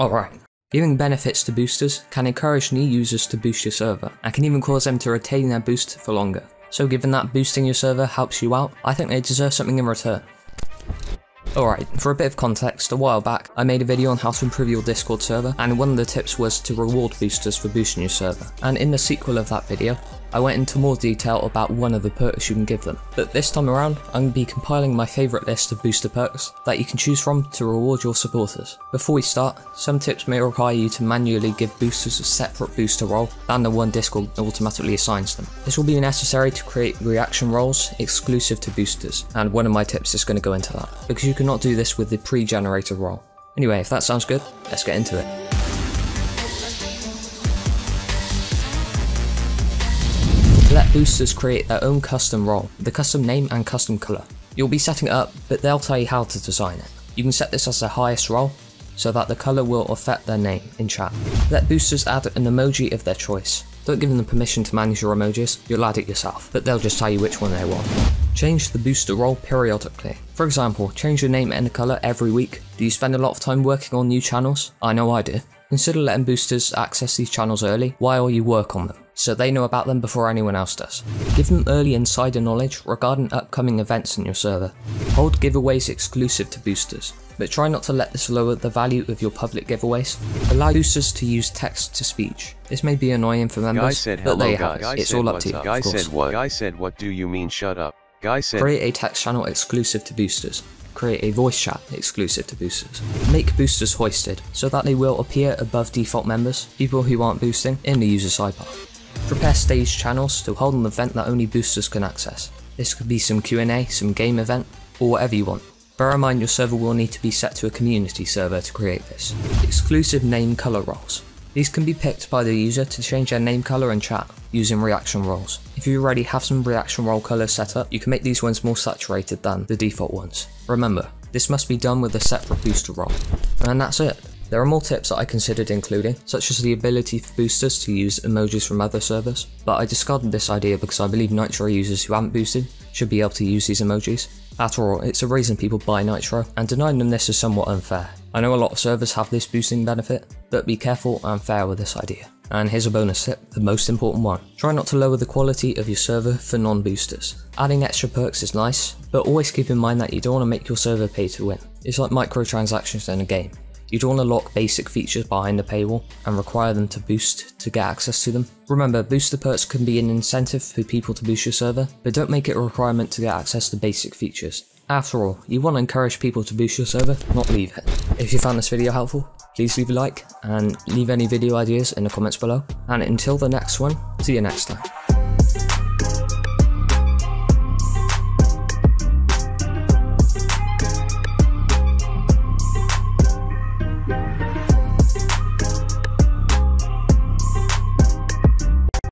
Alright. Giving benefits to boosters can encourage new users to boost your server, and can even cause them to retain their boost for longer. So given that boosting your server helps you out, I think they deserve something in return. Alright, for a bit of context, a while back, I made a video on how to improve your Discord server, and one of the tips was to reward boosters for boosting your server. And in the sequel of that video, I went into more detail about one of the perks you can give them. But this time around, I'm going to be compiling my favourite list of booster perks that you can choose from to reward your supporters. Before we start, some tips may require you to manually give boosters a separate booster role than the one Discord automatically assigns them. This will be necessary to create reaction roles exclusive to boosters, and one of my tips is going to go into that, because you cannot do this with the pre-generated role. Anyway, if that sounds good, let's get into it. Let boosters create their own custom role with a custom name and custom colour. You'll be setting it up, but they'll tell you how to design it. You can set this as their highest role, so that the colour will affect their name in chat. Let boosters add an emoji of their choice. Don't give them the permission to manage your emojis, you'll add it yourself, but they'll just tell you which one they want. Change the booster role periodically. For example, change your name and the colour every week. Do you spend a lot of time working on new channels? I know I do. Consider letting boosters access these channels early while you work on them, so they know about them before anyone else does. Give them early insider knowledge regarding upcoming events on your server. Hold giveaways exclusive to boosters, but try not to let this lower the value of your public giveaways. Allow boosters to use text-to-speech. This may be annoying for members, but there you have it. It's all up to you, of course. Guy said what do you mean shut up? Guy said. Create a text channel exclusive to boosters. Create a voice chat exclusive to boosters. Make boosters hoisted, so that they will appear above default members, people who aren't boosting, in the user sidebar. Prepare staged channels to hold an event that only boosters can access. This could be some Q&A, some game event, or whatever you want. Bear in mind your server will need to be set to a community server to create this. Exclusive name color roles. These can be picked by the user to change their name color in chat using reaction roles. If you already have some reaction role colors set up, you can make these ones more saturated than the default ones. Remember, this must be done with a separate booster role. And that's it. There are more tips that I considered including, such as the ability for boosters to use emojis from other servers, but I discarded this idea because I believe Nitro users who haven't boosted should be able to use these emojis. After all, it's a reason people buy Nitro, and denying them this is somewhat unfair. I know a lot of servers have this boosting benefit, but be careful and fair with this idea. And here's a bonus tip, the most important one. Try not to lower the quality of your server for non-boosters. Adding extra perks is nice, but always keep in mind that you don't want to make your server pay to win. It's like microtransactions in a game. You don't want to lock basic features behind the paywall and require them to boost to get access to them. Remember, booster perks can be an incentive for people to boost your server, but don't make it a requirement to get access to basic features. After all, you want to encourage people to boost your server, not leave it. If you found this video helpful, please leave a like and leave any video ideas in the comments below. And until the next one, see you next time.